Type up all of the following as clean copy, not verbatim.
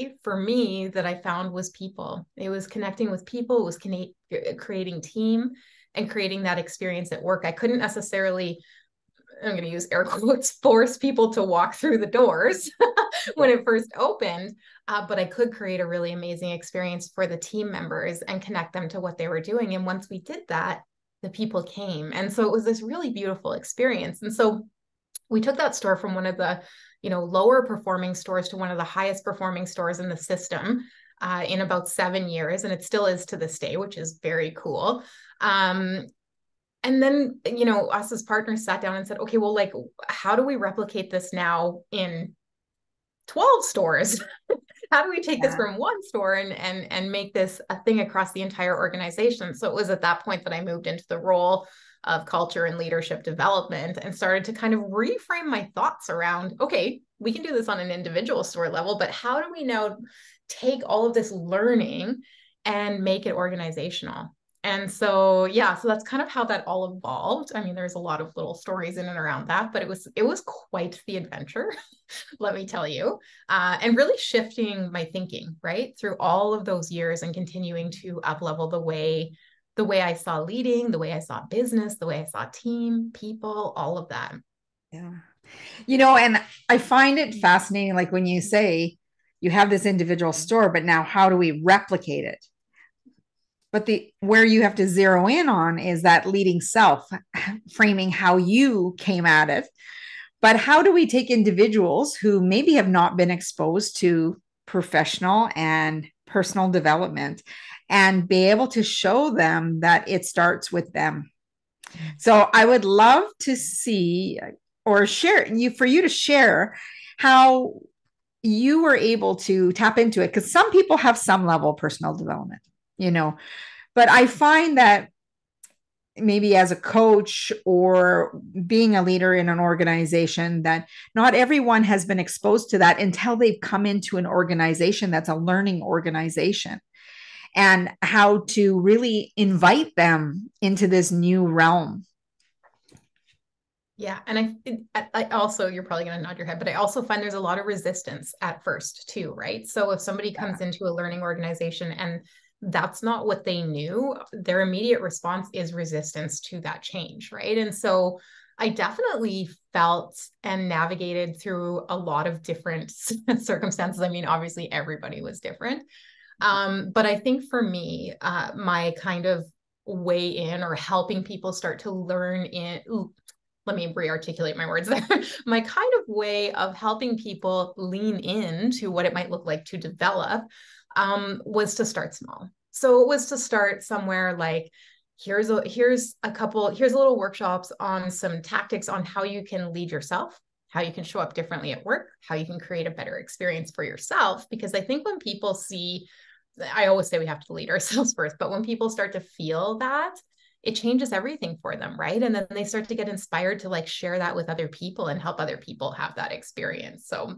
key for me that I found was people. It was connecting with people, it was creating team and creating that experience at work. I couldn't necessarily, I'm going to use air quotes, force people to walk through the doors when it first opened, but I could create a really amazing experience for the team members and connect them to what they were doing. And once we did that, the people came. And so it was this really beautiful experience. And so we took that store from one of the, lower performing stores to one of the highest performing stores in the system in about 7 years. And it still is to this day, which is very cool. And then, us as partners sat down and said, okay, well, how do we replicate this now in 12 stores? How do we take this from one store and make this a thing across the entire organization? So it was at that point that I moved into the role of culture and leadership development and started to kind of reframe my thoughts around, okay, we can do this on an individual store level, but how do we now take all of this learning and make it organizational? And so, so that's kind of how that all evolved. I mean, there's a lot of little stories in and around that, but it was quite the adventure, let me tell you, and really shifting my thinking, right, through all of those years and continuing to up-level the way I saw leading, the way I saw business, the way I saw team, people, all of that. Yeah. And I find it fascinating, like when you say you have this individual store, but now how do we replicate it? But where you have to zero in on is that leading self, framing how you came at it. But how do we take individuals who maybe have not been exposed to professional and personal development and be able to show them that it starts with them? So I would love to see or share how you were able to tap into it, because some people have some level of personal development. But I find that maybe as a coach or being a leader in an organization that not everyone has been exposed to that until they've come into an organization that's a learning organization, and how to really invite them into this new realm. Yeah. And I also, you're probably going to nod your head, but I also find there's a lot of resistance at first too, right? So if somebody comes into a learning organization and that's not what they knew, their immediate response is resistance to that change, right? And so I definitely felt and navigated through a lot of different circumstances. I mean, obviously everybody was different. But I think for me, my kind of way in or helping people start to learn in, let me re-articulate my words there. My kind of way of helping people lean into what it might look like to develop was to start small. So it was to start somewhere like, here's a little workshops on some tactics on how you can lead yourself, how you can show up differently at work, how you can create a better experience for yourself. Because I think when people see, I always say we have to lead ourselves first, but when people start to feel that, it changes everything for them, right? And then they start to get inspired to share that with other people and help other people have that experience. So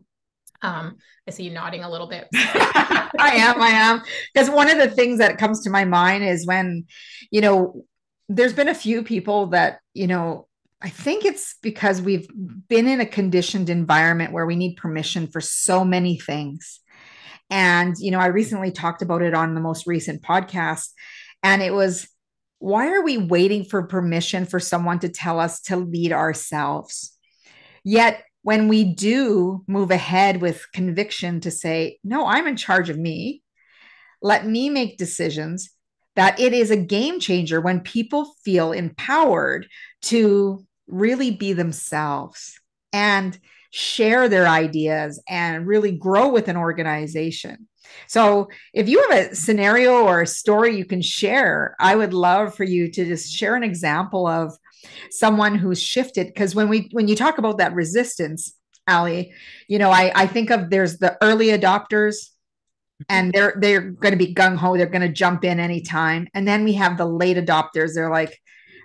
I see you nodding a little bit. I am. Because one of the things that comes to my mind is when, there's been a few people that, I think it's because we've been in a conditioned environment where we need permission for so many things. And, I recently talked about it on the most recent podcast, and it was, why are we waiting for permission for someone to tell us to lead ourselves? Yet, when we do move ahead with conviction to say, no, I'm in charge of me, let me make decisions, that it is a game changer when people feel empowered to really be themselves and share their ideas and really grow with an organization. So if you have a scenario or a story you can share, I would love for you to just share an example of someone who's shifted. Because when you talk about that resistance, Ally, I think of, there's the early adopters, and they're going to be gung-ho. They're going to jump in anytime. And then we have the late adopters. They're like,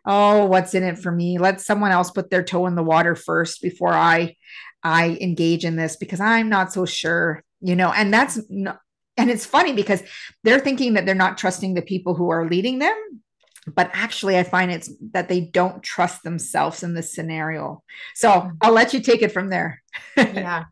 oh, what's in it for me? Let someone else put their toe in the water first before I engage in this, because I'm not so sure, and that's not, and it's funny because they're thinking that they're not trusting the people who are leading them. But actually, I find it's that they don't trust themselves in this scenario. So I'll let you take it from there. Yeah.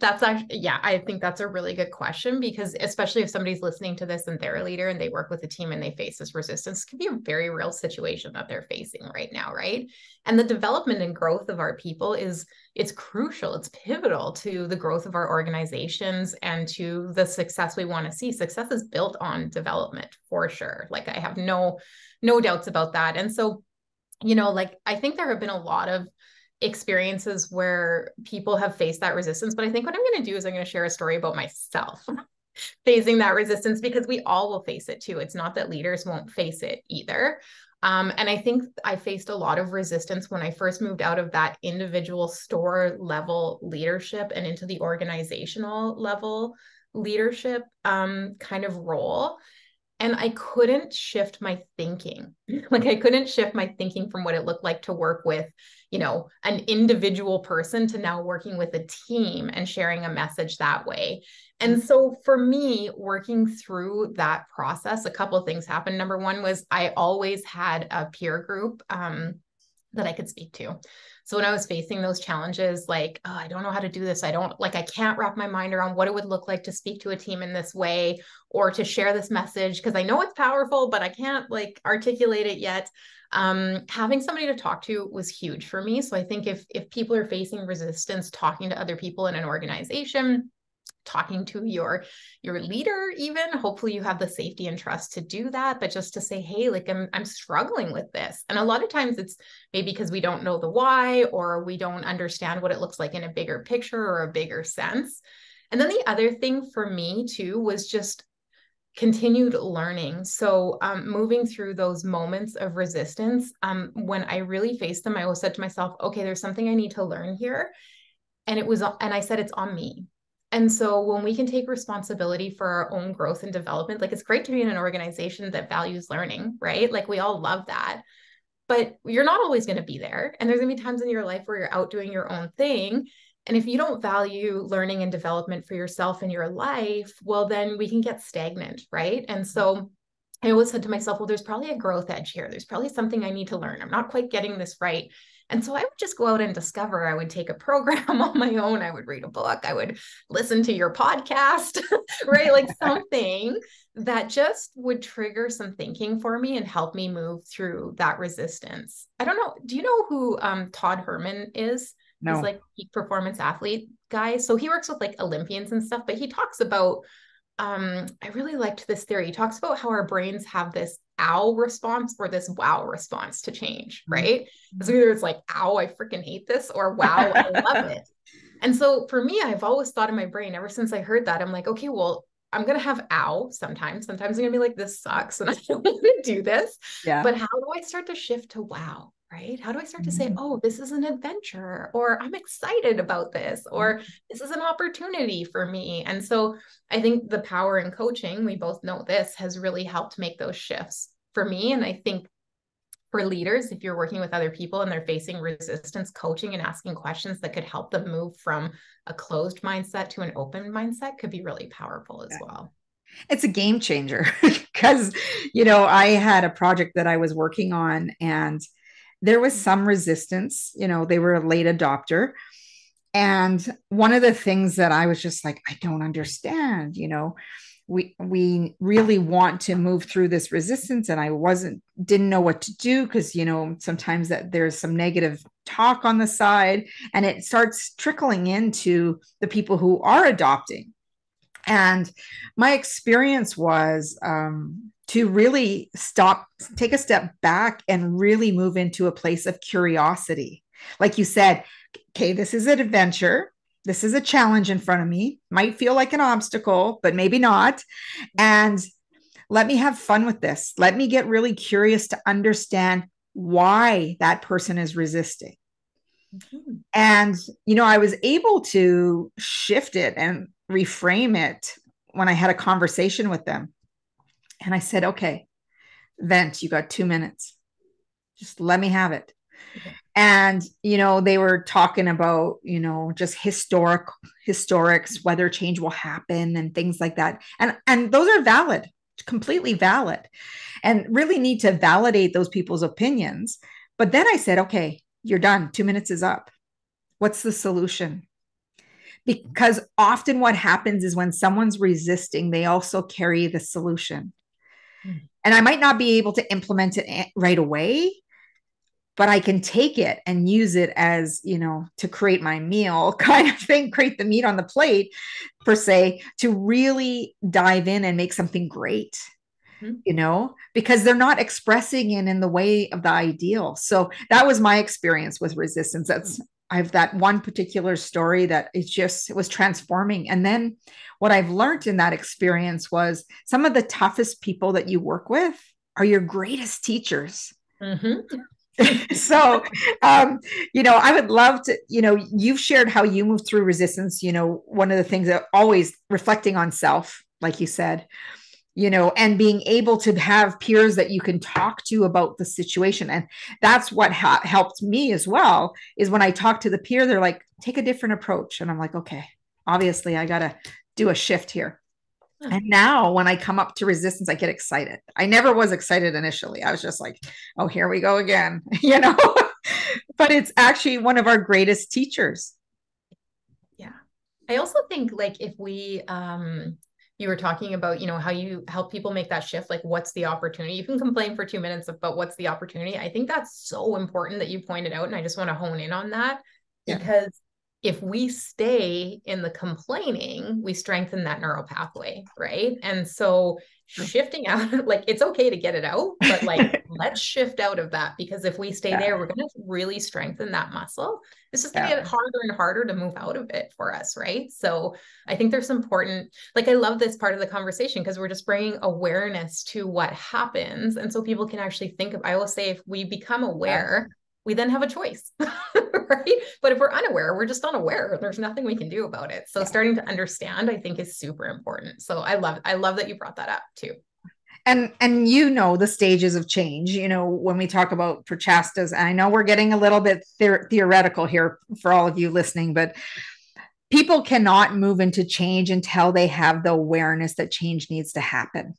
That's actually, yeah, I think that's a really good question, because especially if somebody's listening to this and they're a leader and they work with a team and they face this resistance, it could be a very real situation that they're facing right now, right? And the development and growth of our people is, it's crucial, it's pivotal to the growth of our organizations and to the success we want to see. Success is built on development for sure. Like I have no doubts about that. And so, you know, like I think there have been a lot of experiences where people have faced that resistance. But I think what I'm going to do is I'm going to share a story about myself facing that resistance, because we all will face it too. It's not that leaders won't face it either. And I think I faced a lot of resistance when I first moved out of that individual store level leadership and into the organizational level leadership kind of role. And I couldn't shift my thinking. Like I couldn't shift my thinking from what it looked like to work with, you know, an individual person to now working with a team and sharing a message that way. And so for me, working through that process, a couple of things happened. Number one was I always had a peer group that I could speak to. So when I was facing those challenges, like, oh, I don't know how to do this. I can't wrap my mind around what it would look like to speak to a team in this way or to share this message, because I know it's powerful, but I can't like articulate it yet. Having somebody to talk to was huge for me. So I think if people are facing resistance, talking to other people in an organization, talking to your leader, even hopefully you have the safety and trust to do that, but just to say, hey, like I'm struggling with this. And a lot of times it's maybe because we don't know the why, or we don't understand what it looks like in a bigger picture or a bigger sense. And then the other thing for me too was just continued learning. So moving through those moments of resistance, when I really faced them, I always said to myself, okay, there's something I need to learn here. And I said, it's on me. And so when we can take responsibility for our own growth and development, like it's great to be in an organization that values learning, right? Like we all love that, but you're not always going to be there. And there's going to be times in your life where you're out doing your own thing. And if you don't value learning and development for yourself in your life, well, then we can get stagnant, right? And so I always said to myself, well, there's probably a growth edge here. There's probably something I need to learn. I'm not quite getting this right. And so I would just go out and discover. I would take a program on my own. I would read a book. I would listen to your podcast, right? Like something that just would trigger some thinking for me and help me move through that resistance. I don't know. Do you know who Todd Herman is? No. He's like peak performance athlete guy. So he works with like Olympians and stuff, but he talks about, I really liked this theory. He talks about how our brains have this ow response or this wow response to change, right? Because either it's like, ow, I freaking hate this, or wow, I love it. And so for me, I've always thought in my brain, ever since I heard that, I'm like, okay, well, I'm going to have ow sometimes. Sometimes I'm going to be like, this sucks and I don't want to do this. Yeah. But how do I start to shift to wow, right? How do I start to say, oh, this is an adventure, or I'm excited about this, or this is an opportunity for me. And so I think the power in coaching, we both know this, has really helped make those shifts for me. And I think for leaders, if you're working with other people and they're facing resistance, coaching and asking questions that could help them move from a closed mindset to an open mindset could be really powerful as well. It's a game changer because, you know, I had a project that I was working on and there was some resistance, you know, they were a late adopter. And one of the things that I was just like, I don't understand, you know, we really want to move through this resistance. And I didn't know what to do because, you know, sometimes that there's some negative talk on the side and it starts trickling into the people who are adopting. And my experience was, to really stop, take a step back and really move into a place of curiosity. Like you said, okay, this is an adventure. This is a challenge in front of me. Might feel like an obstacle, but maybe not. And let me have fun with this. Let me get really curious to understand why that person is resisting. Mm-hmm. And, you know, I was able to shift it and reframe it when I had a conversation with them. And I said, okay, vent, you got 2 minutes. Just let me have it. Okay. And, you know, they were talking about, you know, just historics, whether change will happen and things like that. And those are valid, completely valid, and really need to validate those people's opinions. But then I said, okay, you're done. 2 minutes is up. What's the solution? Because often what happens is when someone's resisting, they also carry the solution. And I might not be able to implement it right away, but I can take it and use it as, you know, to create my meal kind of thing, create the meat on the plate per se, to really dive in and make something great, you know, because they're not expressing it in the way of the ideal. So that was my experience with resistance. I have that one particular story that it was transforming. And then what I've learned in that experience was some of the toughest people that you work with are your greatest teachers. Mm-hmm. So, you know, I would love to, you know, you've shared how you moved through resistance. You know, one of the things that always reflecting on self, like you said, you know, and being able to have peers that you can talk to about the situation. And that's what helped me as well, is when I talk to the peer, they're like, take a different approach. And I'm like, okay, obviously I got to do a shift here. And now when I come up to resistance, I get excited. I never was excited initially. I was just like, oh, here we go again, you know, but it's actually one of our greatest teachers. Yeah. I also think, like, if we, you were talking about, you know, how you help people make that shift. Like, what's the opportunity? You can complain for 2 minutes about what's the opportunity. I think that's so important that you pointed out. And I just want to hone in on that, because if we stay in the complaining, we strengthen that neural pathway. Right. And so shifting out, like, it's okay to get it out, but like, let's shift out of that, because if we stay there, we're going to really strengthen that muscle. It's just going to get harder and harder to move out of it for us. Right. So I think there's important, like, I love this part of the conversation, because we're just bringing awareness to what happens. And so people can actually think of, I will say, if we become aware, we then have a choice, right? But if we're unaware, we're just unaware. There's nothing we can do about it. So starting to understand, I think, is super important. So I love that you brought that up too. And you know, the stages of change, you know, when we talk about Prachastas, and I know we're getting a little bit theoretical here for all of you listening, but people cannot move into change until they have the awareness that change needs to happen.